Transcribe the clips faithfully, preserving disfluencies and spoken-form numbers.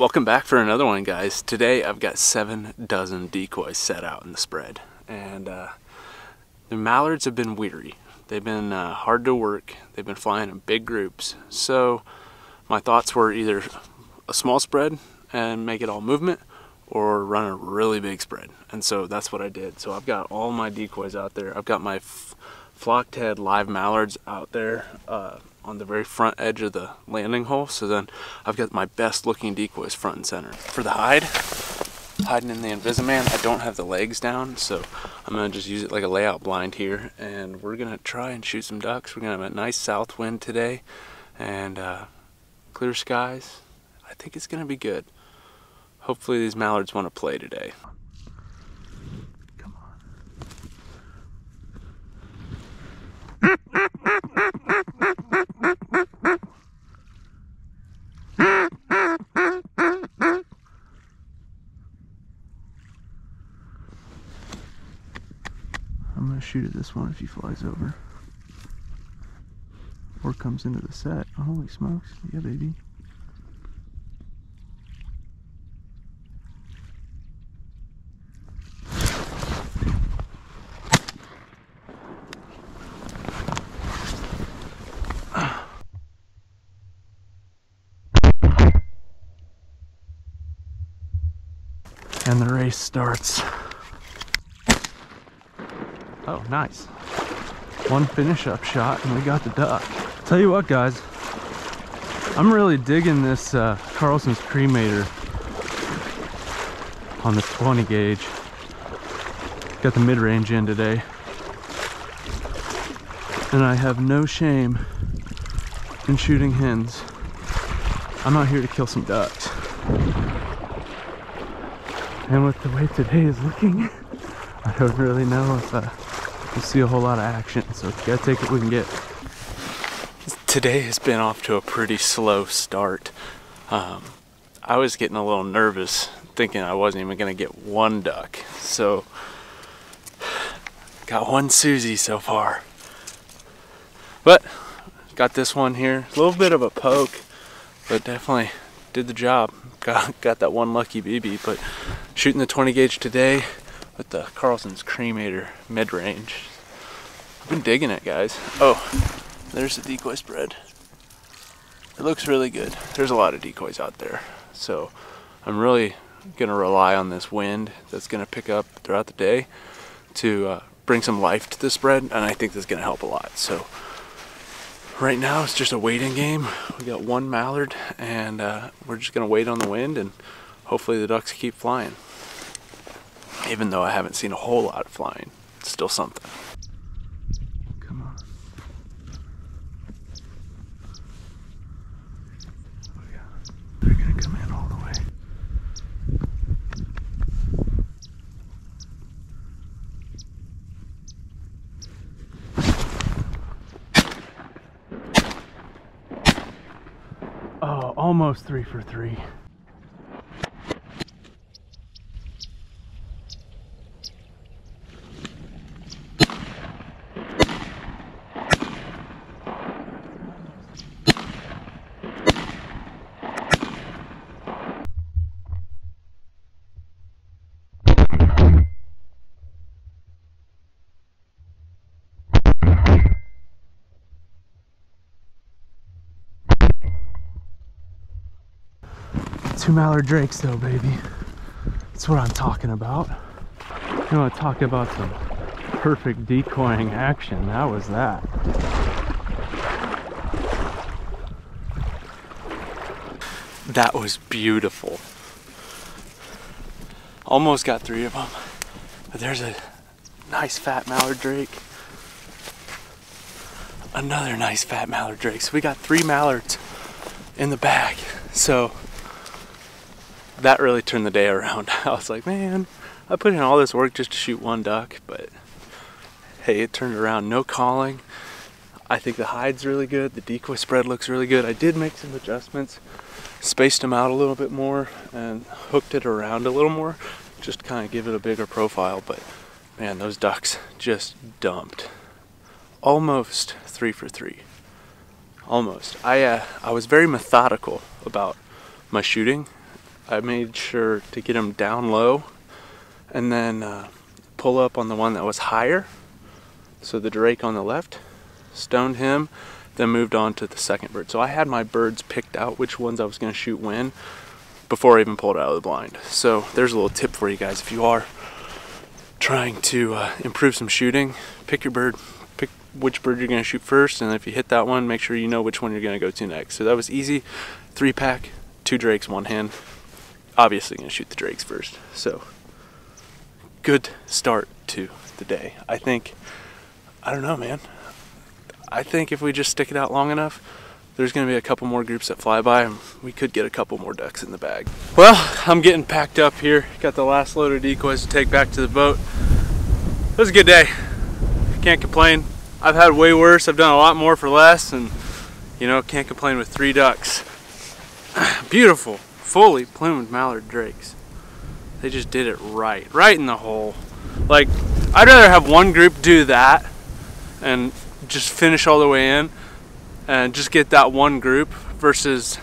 Welcome back for another one, guys. Today I've got seven dozen decoys set out in the spread, and uh, the mallards have been weary. They've been uh, hard to work. They've been flying in big groups, so my thoughts were either a small spread and make it all movement, or run a really big spread. And so that's what I did. So I've got all my decoys out there. I've got my flocked head live mallards out there uh, on the very front edge of the landing hole, so then I've got my best looking decoys front and center. For the hide, hiding in the InvisiMan, I don't have the legs down, so I'm gonna just use it like a layout blind here, and we're gonna try and shoot some ducks. We're gonna have a nice south wind today, and uh, clear skies. I think it's gonna be good. Hopefully these mallards wanna play today. Come on. Shoot at this one if he flies over or comes into the set. Oh, holy smokes, yeah baby. And the race starts. Oh, nice. One finish up shot and we got the duck. Tell you what, guys, I'm really digging this uh, Carlson's Cremator on the twenty gauge. Got the mid-range in today. And I have no shame in shooting hens. I'm out here to kill some ducks. And with the way today is looking, I don't really know if uh, we'll see a whole lot of action, so we gotta take what we can get. Today has been off to a pretty slow start. Um, I was getting a little nervous thinking I wasn't even gonna get one duck. So, got one Susie so far. But, got this one here. A little bit of a poke, but definitely did the job. Got, got that one lucky B B, but shooting the twenty gauge today with the Carlson's Cremator mid-range. I've been digging it, guys. Oh, there's the decoy spread. It looks really good. There's a lot of decoys out there, so I'm really gonna rely on this wind that's gonna pick up throughout the day to uh, bring some life to the spread, and I think that's gonna help a lot. So right now it's just a waiting game. We got one mallard, and uh, we're just gonna wait on the wind, and hopefully the ducks keep flying. Even though I haven't seen a whole lot of flying, it's still something. Come on. Oh yeah, they're gonna come in all the way. Oh, almost three for three. Two mallard drakes though, baby. That's what I'm talking about. You know, I talk about some perfect decoying action. That was that. That was beautiful. Almost got three of them, but there's a nice fat mallard drake. Another nice fat mallard drake. So we got three mallards in the bag. So that really turned the day around. I was like, man, I put in all this work just to shoot one duck, but hey, it turned around. No calling. I think the hide's really good. The decoy spread looks really good. I did make some adjustments, spaced them out a little bit more and hooked it around a little more, just to kind of give it a bigger profile. But man, those ducks just dumped. Almost three for three. Almost. I, uh, I was very methodical about my shooting. I made sure to get them down low and then uh, pull up on the one that was higher. So the drake on the left, stoned him, then moved on to the second bird. So I had my birds picked out which ones I was going to shoot when before I even pulled out of the blind. So there's a little tip for you guys. If you are trying to uh, improve some shooting, pick your bird, pick which bird you're going to shoot first, and if you hit that one, make sure you know which one you're going to go to next. So that was easy. Three pack, two drakes, one hen. Obviously going to shoot the drakes first. So good start to the day. I think, I don't know, man. I think if we just stick it out long enough, there's going to be a couple more groups that fly by and we could get a couple more ducks in the bag. Well, I'm getting packed up here. Got the last load of decoys to take back to the boat. It was a good day. Can't complain. I've had way worse. I've done a lot more for less, and you know, can't complain with three ducks. Beautiful, fully plumed mallard drakes. They just did it right, right in the hole. Like, I'd rather have one group do that and just finish all the way in and just get that one group versus,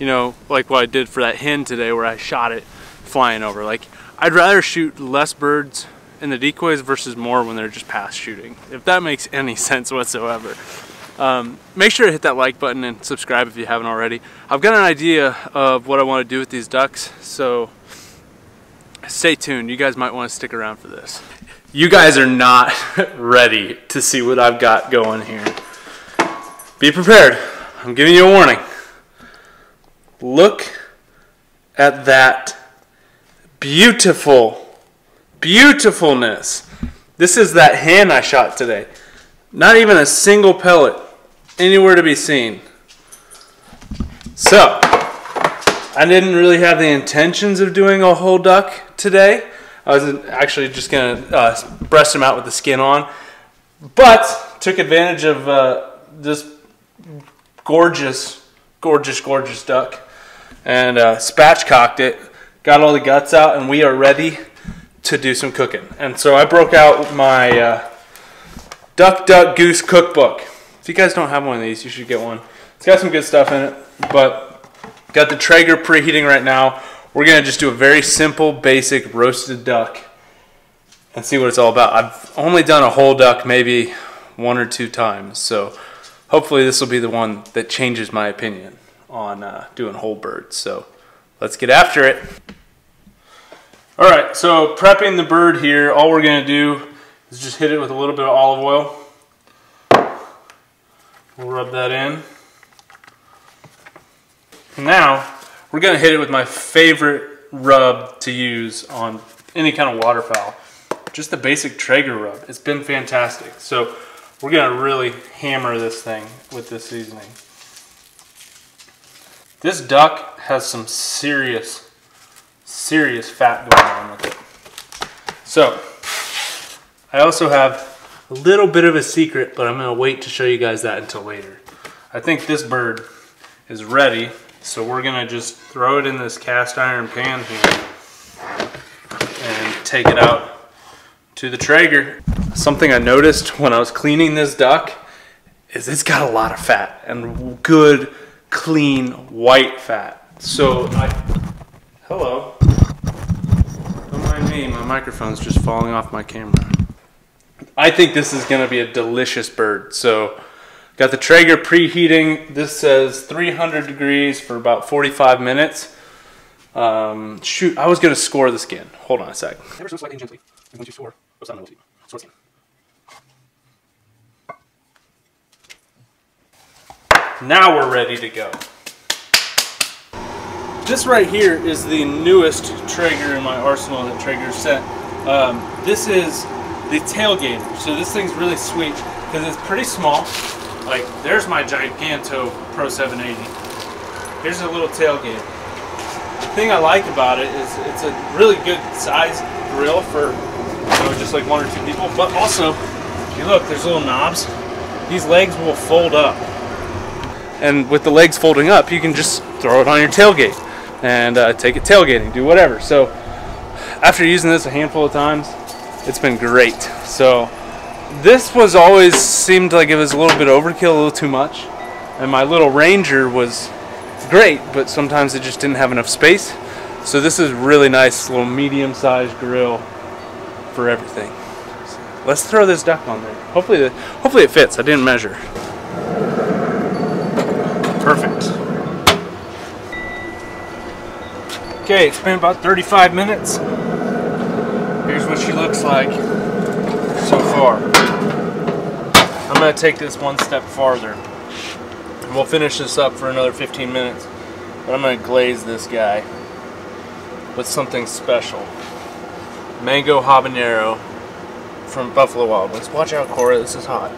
you know, like what I did for that hen today where I shot it flying over. Like, I'd rather shoot less birds in the decoys versus more when they're just past shooting, if that makes any sense whatsoever. Um, make sure to hit that like button and subscribe if you haven't already. I've got an idea of what I want to do with these ducks, so stay tuned. You guys might want to stick around for this. You guys are not ready to see what I've got going here. Be prepared. I'm giving you a warning. Look at that beautiful beautifulness. This is that hen I shot today. Not even a single pellet anywhere to be seen. So, I didn't really have the intentions of doing a whole duck today. I was actually just going to uh, breast them out with the skin on, but took advantage of uh, this gorgeous, gorgeous, gorgeous duck and uh, spatchcocked it, got all the guts out, and we are ready to do some cooking. And so I broke out my uh, Duck Duck Goose cookbook. If you guys don't have one of these, you should get one. It's got some good stuff in it, but got the Traeger preheating right now. We're gonna just do a very simple, basic roasted duck and see what it's all about. I've only done a whole duck maybe one or two times, so hopefully this will be the one that changes my opinion on uh, doing whole birds. So let's get after it. All right, so prepping the bird here, all we're gonna do is just hit it with a little bit of olive oil. We'll rub that in. And now, we're gonna hit it with my favorite rub to use on any kind of waterfowl. Just the basic Traeger rub. It's been fantastic. So we're gonna really hammer this thing with this seasoning. This duck has some serious, serious fat going on with it. So I also have a little bit of a secret, but I'm gonna wait to show you guys that until later. I think this bird is ready. So we're gonna just throw it in this cast iron pan here and take it out to the Traeger. Something I noticed when I was cleaning this duck is it's got a lot of fat, and good, clean, white fat. So I, hello, don't mind me, my microphone's just falling off my camera. I think this is gonna be a delicious bird, so got the Traeger preheating. This says three hundred degrees for about forty-five minutes. Um, shoot, I was gonna score the skin. Hold on a sec. Now we're ready to go. This right here is the newest Traeger in my arsenal that Traeger sent. Um, this is the tailgater. So this thing's really sweet because it's pretty small. Like, there's my Giganto Pro seven eighty. Here's a little tailgate. The thing I like about it is it's a really good size grill for, you know, just like one or two people. But also, if you look, there's little knobs. These legs will fold up. And with the legs folding up, you can just throw it on your tailgate and uh, take it tailgating, do whatever. So after using this a handful of times, it's been great. So this was always seemed like it was a little bit overkill, a little too much, and my little Ranger was great, but sometimes it just didn't have enough space. So this is really nice little medium-sized grill for everything. So let's throw this duck on there. Hopefully, the, hopefully it fits. I didn't measure. Perfect. Okay, it's been about thirty-five minutes. Here's what she looks like so far. I'm going to take this one step farther. And we'll finish this up for another fifteen minutes. But I'm going to glaze this guy with something special. Mango habanero from Buffalo Wild Wings. Watch out, Cora, this is hot.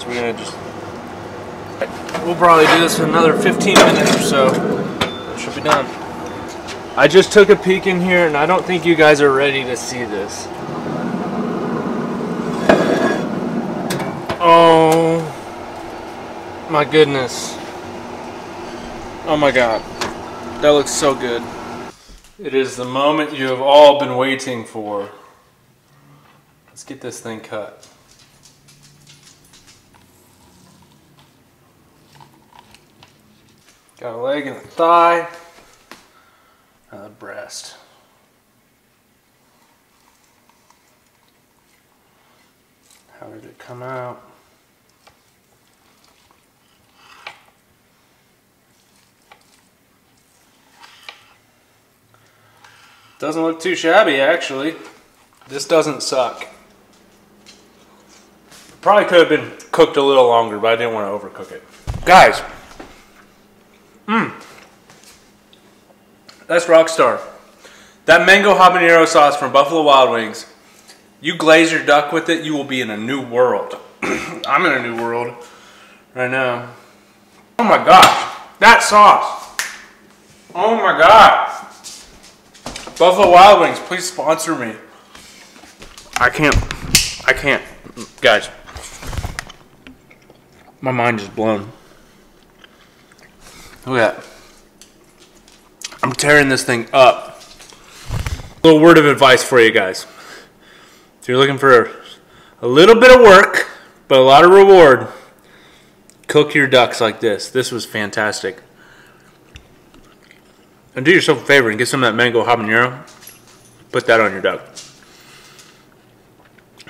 So we're going to just... We'll probably do this in another fifteen minutes or so. It should be done. I just took a peek in here and I don't think you guys are ready to see this. Oh my goodness. Oh my god. That looks so good. It is the moment you have all been waiting for. Let's get this thing cut. Got a leg and a thigh, and a breast. How did it come out? Doesn't look too shabby, actually. This doesn't suck. Probably could have been cooked a little longer, but I didn't want to overcook it. Guys! Mmm, that's rock star. That mango habanero sauce from Buffalo Wild Wings, you glaze your duck with it, you will be in a new world. I'm in a new world right now. Oh my gosh, that sauce. Oh my god. Buffalo Wild Wings, please sponsor me. I can't, I can't. Guys, my mind is blown. Look at that. I'm tearing this thing up. A little word of advice for you guys. If you're looking for a little bit of work, but a lot of reward, cook your ducks like this. This was fantastic. And do yourself a favor and get some of that mango habanero. Put that on your duck.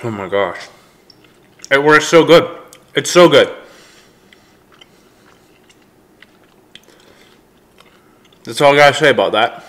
Oh my gosh. It works so good. It's so good. That's all I gotta say about that.